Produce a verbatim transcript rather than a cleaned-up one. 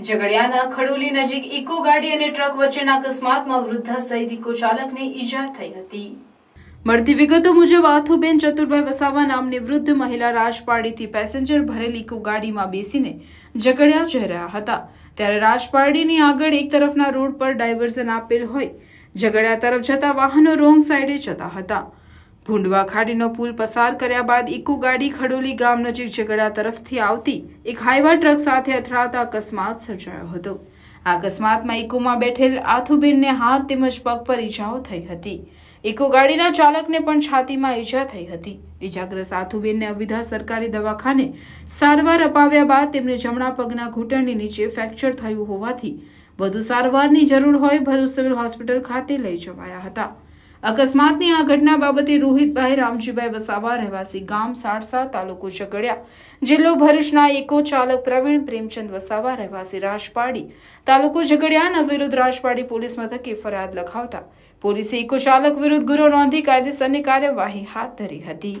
ઝઘડિયાના ખડોલી નજીક ઇકો ગાડી અને ટ્રક વચ્ચેના અકસ્માતમાં વૃદ્ધા સહિત ઇકો ચાલકને ઈજા થઈ હતી। મળતી વિગતો મુજબ આથુબેન ચતુર્ભાઈ વસાવા નામની વૃદ્ધ મહિલા રાજપારડીથી પેસેન્જર ભરેલી ઇકો ગાડીમાં બેસીને ઝઘડિયા જઈ રહ્યા હતા, ત્યારે રાજપારડીની આગળ એક તરફના રોડ પર ડાયવર્ઝન આપેલ હોય ઝઘડિયા તરફ જતા વાહનો રોંગ સાઈડે જતા હતા। ભૂંડવા ખાડીનો પુલ પસાર કર્યા બાદ ઇકો ગાડી ખડોલી ગામ નજીક ઝઘડિયા તરફથી આવતી એક હાઈવા ટ્રક સાથે અથડાતા અકસ્માત સર્જાયો હતો। આ અકસ્માતમાં ઇકોમાં બેઠેલ આથુબેનને હાથ તેમજ પગ પર ઈજાઓ થઈ હતી। ઇકો ગાડીના ચાલકને પણ છાતીમાં ઈજા થઈ હતી। ઈજાગ્રસ્ત આથુબેનને અવિધા સરકારી દવાખાને સારવાર અપાવ્યા બાદ તેમને જમણા પગના ઘૂંટણની નીચે ફ્રેક્ચર થયું હોવાથી વધુ સારવારની જરૂર હોય ભરૂચ સિવિલ હોસ્પિટલ ખાતે લઈ જવાયા હતા। अकस्मातनी आ घटना बाबते रोहित भाई रामजीभाई वसावा रहवासी गाम सारसा तालुको झगड़िया जिल्लो भरूचना इको चालक प्रवीण प्रेमचंद वसावा रहवासी राजपाड़ी तालुको झगड़ियाना विरुद्ध राजपाड़ी पुलिस मथके फरियाद लखावता पुलिसे इको चालक विरुद्ध गुनो नोंधी कायदेसरनी कार्यवाही हाथ धरी हती।